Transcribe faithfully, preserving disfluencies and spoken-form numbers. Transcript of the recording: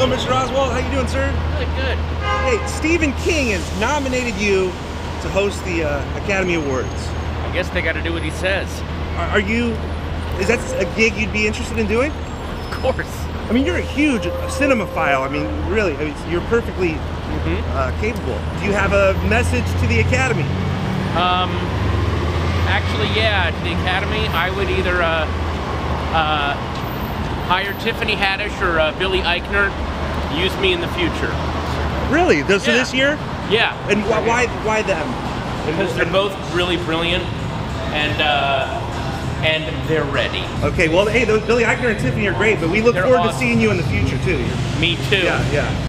Hello, Mister Oswalt. How you doing, sir? Good, good. Hey, Stephen King has nominated you to host the uh, Academy Awards. I guess they got to do what he says. Are, are you? Is that a gig you'd be interested in doing? Of course. I mean, you're a huge cinemaphile. I mean, really, I mean, you're perfectly mm-hmm. uh, capable. Do you have a message to the Academy? Um, actually, yeah. To the Academy, I would either uh, uh, hire Tiffany Haddish or uh, Billy Eichner. Use me in the future. Really? So yeah. This year? Yeah. And wh why? Why them? Because they're both really brilliant, and. Uh, And they're ready. Okay, well, hey, those Billy Eichner and Tiffany are great, but we look they're forward awesome. to seeing you in the future, too. Me, too. Yeah, yeah.